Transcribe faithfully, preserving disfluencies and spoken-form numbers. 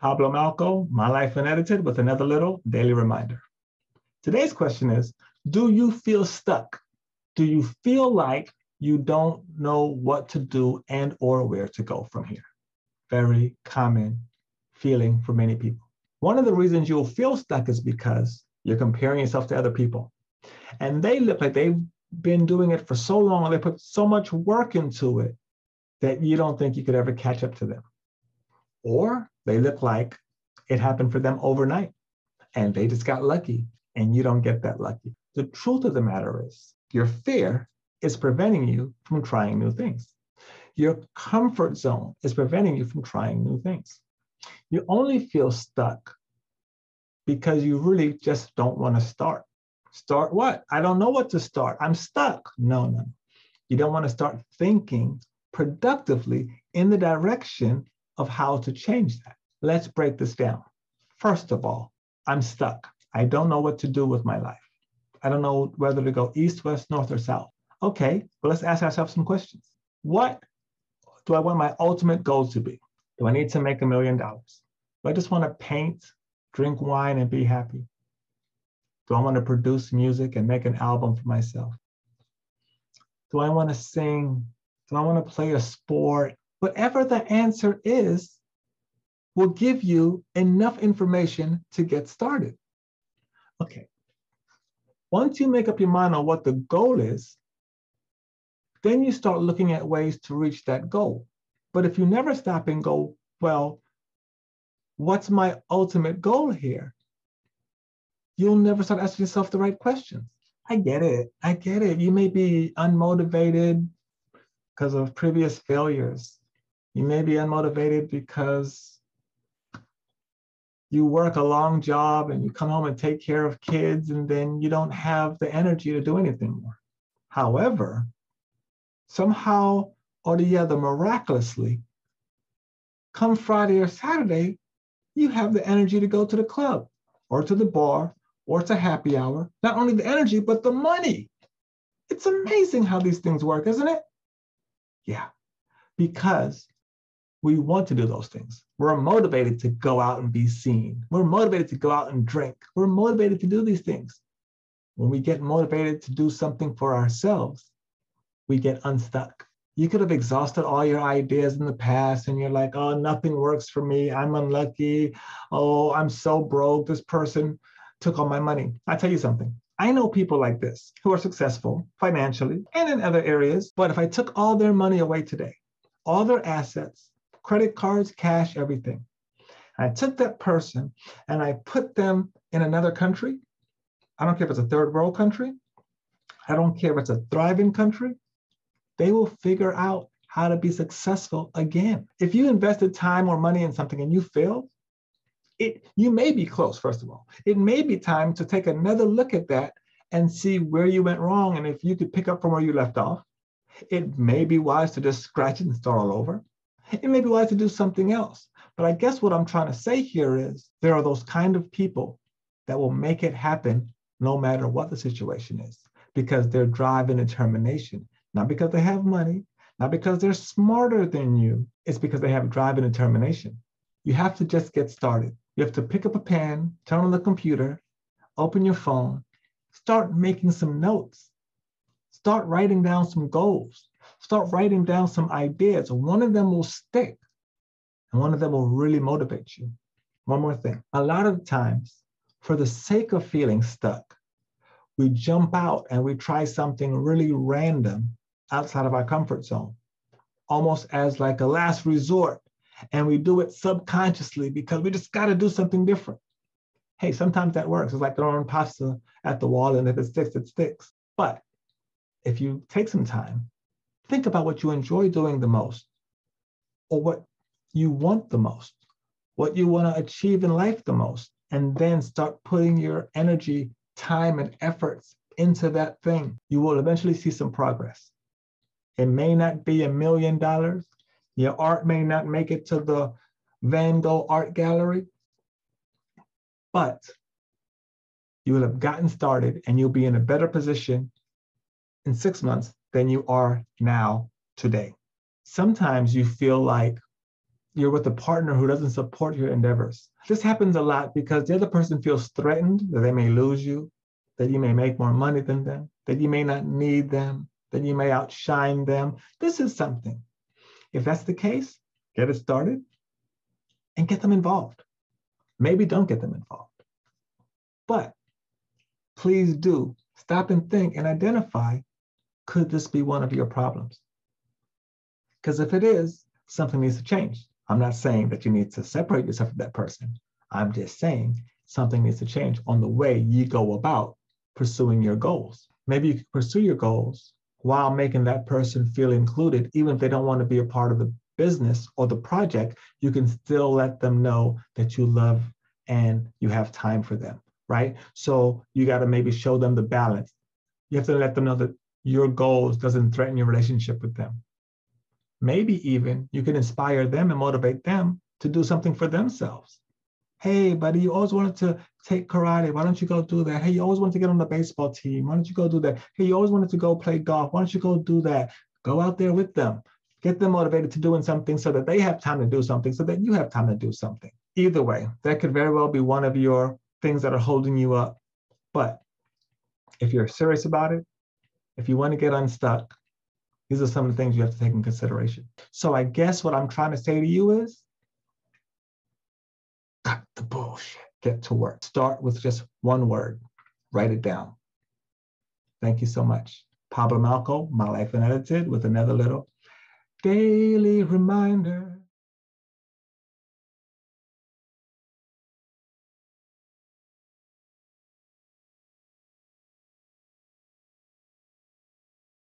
Pablo Malco, My Life Unedited, with another little daily reminder. Today's question is, do you feel stuck? Do you feel like you don't know what to do and or where to go from here? Very common feeling for many people. One of the reasons you'll feel stuck is because you're comparing yourself to other people. And they look like they've been doing it for so long, and they put so much work into it that you don't think you could ever catch up to them. Or they look like it happened for them overnight and they just got lucky, and you don't get that lucky. The truth of the matter is your fear is preventing you from trying new things. Your comfort zone is preventing you from trying new things. You only feel stuck because you really just don't want to start. Start what? I don't know what to start. I'm stuck. No, no. You don't want to start thinking productively in the direction of how to change that. Let's break this down. First of all, I'm stuck. I don't know what to do with my life. I don't know whether to go east, west, north, or south. Okay, well, let's ask ourselves some questions. What do I want my ultimate goal to be? Do I need to make a million dollars? Do I just want to paint, drink wine, and be happy? Do I want to produce music and make an album for myself? Do I want to sing? Do I want to play a sport? Whatever the answer is, will give you enough information to get started. Okay. Once you make up your mind on what the goal is, then you start looking at ways to reach that goal. But if you never stop and go, well, what's my ultimate goal here? You'll never start asking yourself the right questions. I get it. I get it. You may be unmotivated because of previous failures. You may be unmotivated because you work a long job and you come home and take care of kids, and then you don't have the energy to do anything more. However, somehow or the other, miraculously, come Friday or Saturday, you have the energy to go to the club or to the bar or to happy hour. Not only the energy, but the money. It's amazing how these things work, isn't it? Yeah, because we want to do those things. We're motivated to go out and be seen. We're motivated to go out and drink. We're motivated to do these things. When we get motivated to do something for ourselves, we get unstuck. You could have exhausted all your ideas in the past, and you're like, oh, nothing works for me. I'm unlucky. Oh, I'm so broke. This person took all my money. I tell you something. I know people like this who are successful financially and in other areas, but if I took all their money away today, all their assets, credit cards, cash, everything. And I took that person and I put them in another country. I don't care if it's a third world country. I don't care if it's a thriving country. They will figure out how to be successful again. If you invested time or money in something and you failed, it, you may be close, first of all. It may be time to take another look at that and see where you went wrong and if you could pick up from where you left off. It may be wise to just scratch it and start all over. It may be wise to do something else. But I guess what I'm trying to say here is there are those kind of people that will make it happen no matter what the situation is, because their drive and determination, not because they have money, not because they're smarter than you, it's because they have drive and determination. You have to just get started. You have to pick up a pen, turn on the computer, open your phone, start making some notes, start writing down some goals. Start writing down some ideas. One of them will stick, and one of them will really motivate you. One more thing. A lot of times, for the sake of feeling stuck, we jump out and we try something really random outside of our comfort zone, almost as like a last resort, and we do it subconsciously because we just got to do something different. Hey, sometimes that works. It's like throwing pasta at the wall, and if it sticks, it sticks. But if you take some time, think about what you enjoy doing the most, or what you want the most, what you want to achieve in life the most, and then start putting your energy, time, and efforts into that thing. You will eventually see some progress. It may not be a million dollars. Your art may not make it to the Van Gogh Art Gallery, but you will have gotten started and you'll be in a better position in six months than you are now today. Sometimes you feel like you're with a partner who doesn't support your endeavors. This happens a lot because the other person feels threatened that they may lose you, that you may make more money than them, that you may not need them, that you may outshine them. This is something. If that's the case, get it started and get them involved. Maybe don't get them involved, but please do stop and think and identify, could this be one of your problems? Because if it is, something needs to change. I'm not saying that you need to separate yourself from that person. I'm just saying something needs to change on the way you go about pursuing your goals. Maybe you can pursue your goals while making that person feel included, even if they don't want to be a part of the business or the project. You can still let them know that you love and you have time for them, right? So you got to maybe show them the balance. You have to let them know that your goals doesn't threaten your relationship with them. Maybe even you can inspire them and motivate them to do something for themselves. Hey, buddy, you always wanted to take karate. Why don't you go do that? Hey, you always wanted to get on the baseball team. Why don't you go do that? Hey, you always wanted to go play golf. Why don't you go do that? Go out there with them. Get them motivated to doing something so that they have time to do something, so that you have time to do something. Either way, that could very well be one of your things that are holding you up. But if you're serious about it, if you want to get unstuck, these are some of the things you have to take in consideration. So I guess what I'm trying to say to you is, cut the bullshit, get to work. Start with just one word, write it down. Thank you so much. Pablo Malco, My Life Unedited, with another little daily reminder.